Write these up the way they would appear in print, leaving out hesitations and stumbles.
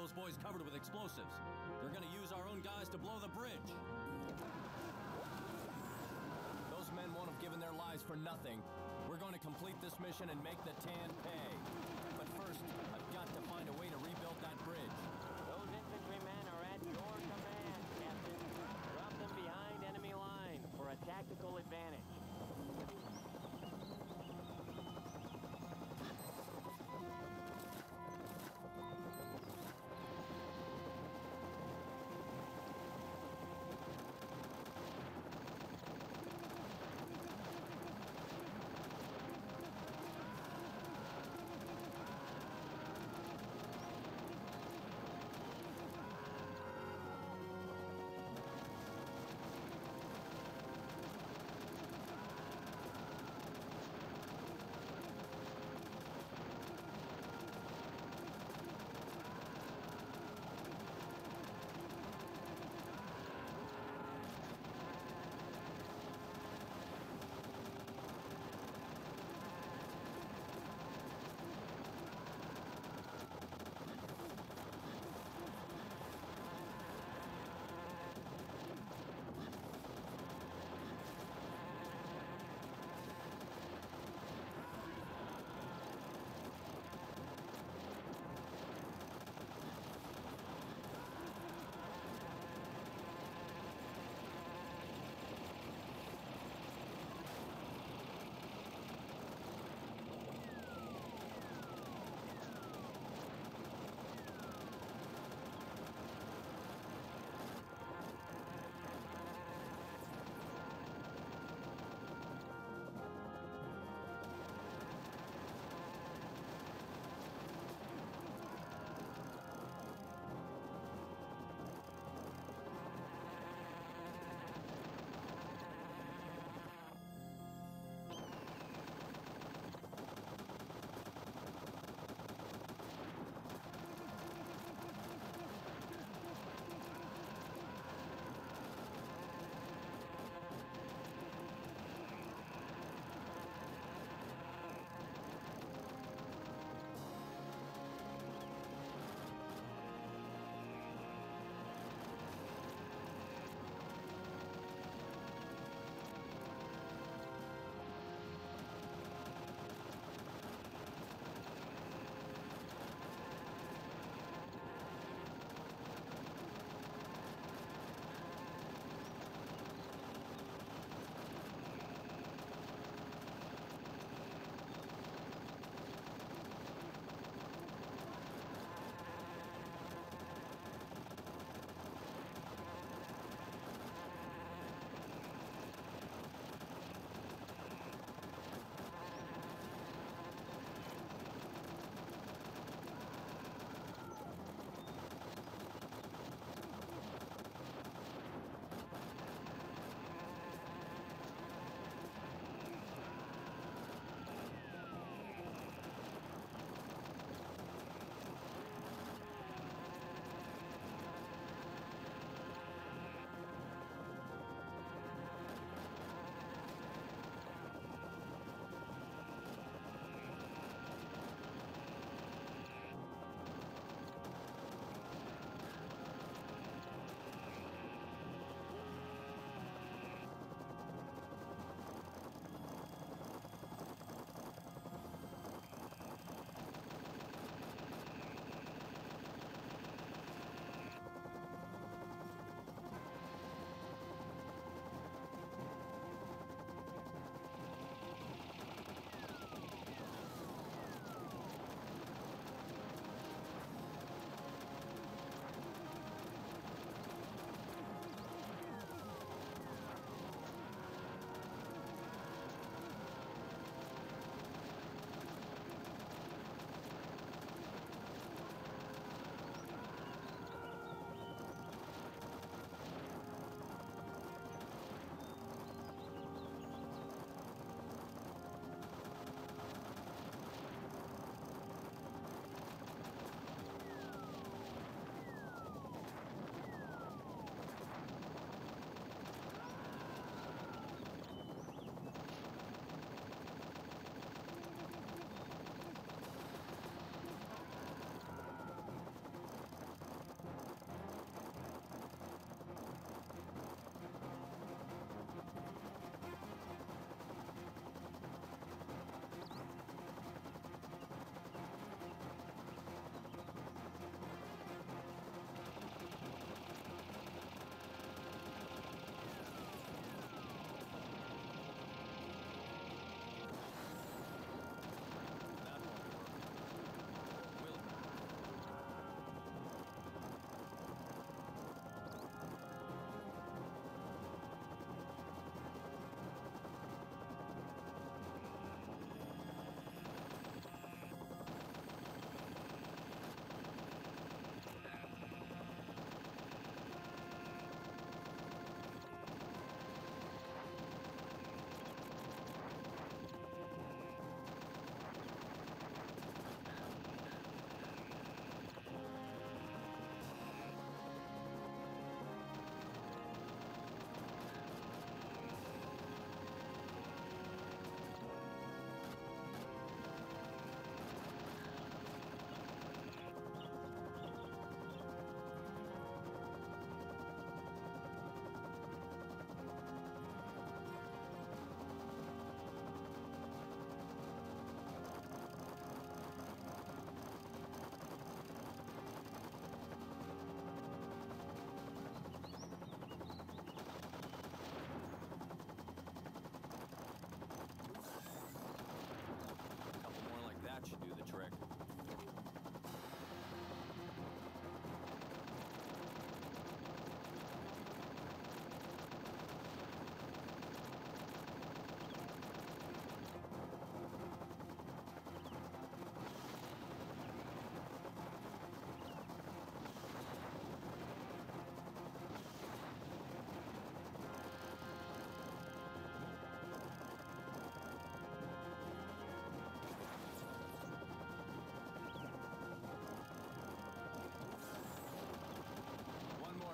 those boys covered with explosives. They're gonna use our own guys to blow the bridge. Those men won't have given their lives for nothing. We're going to complete this mission and make the Tan pay. But first, I've got to find a way to rebuild that bridge. Those infantrymen are at your command, Captain. Drop them behind enemy line for a tactical advantage.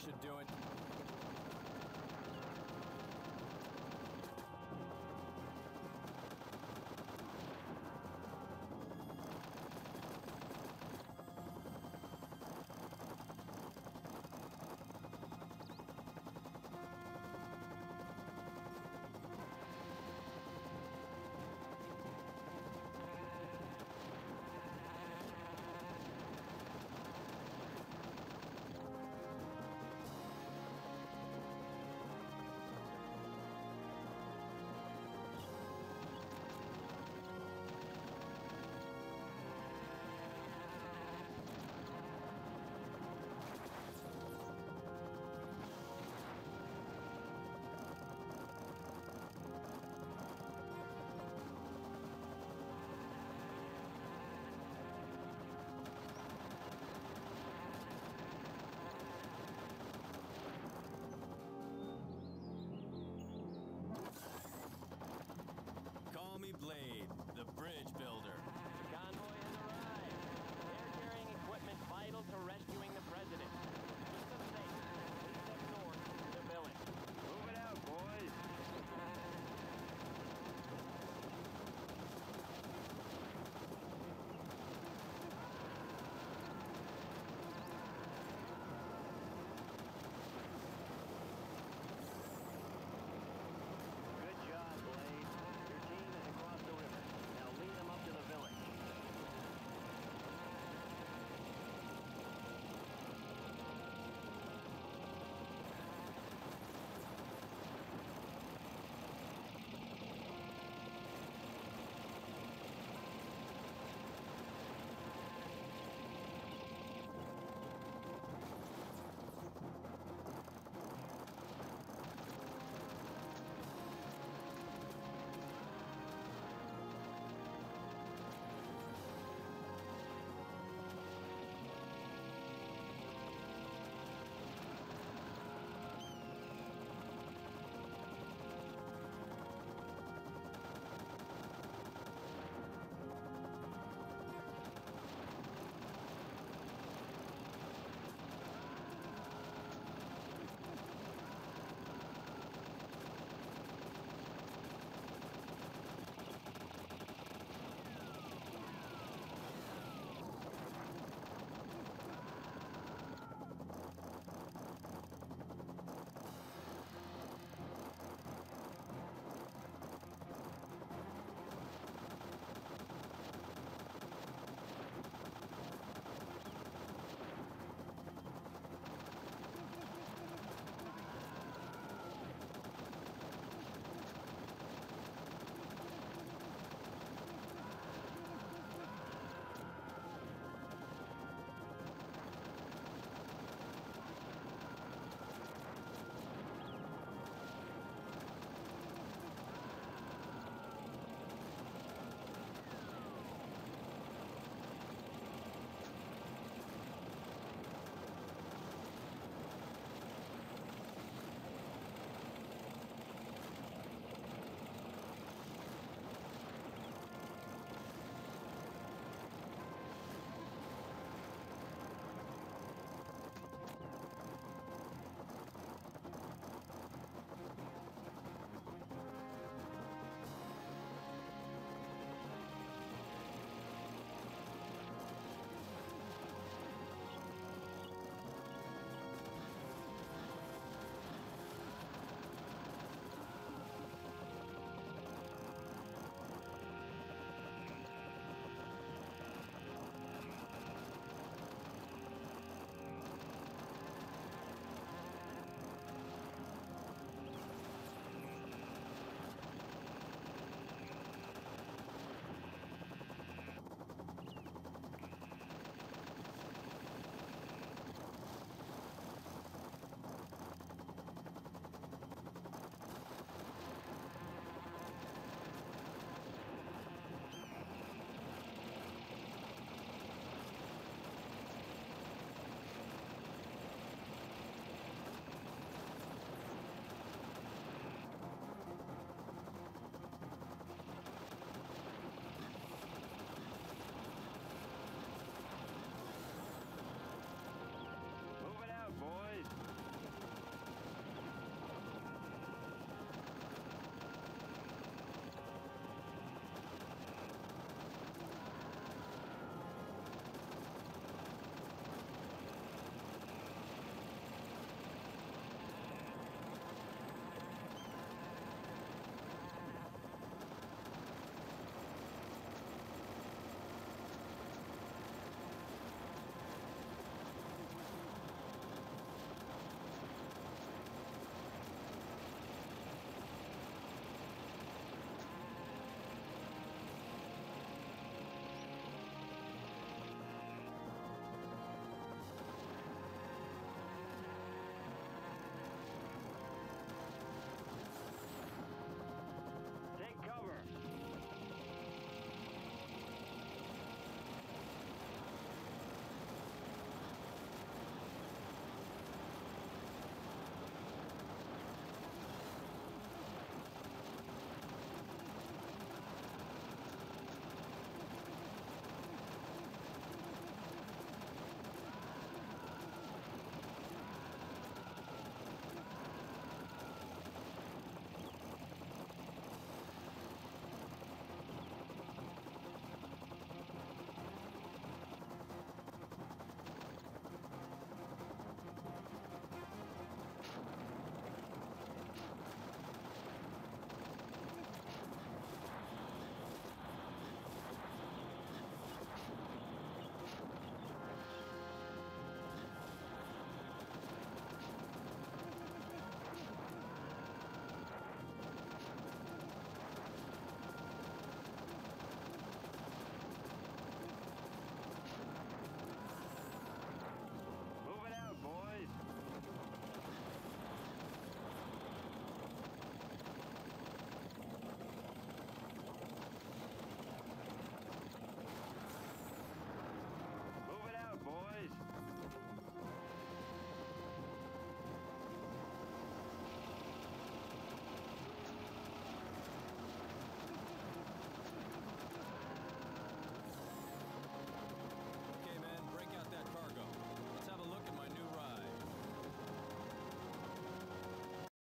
should do it.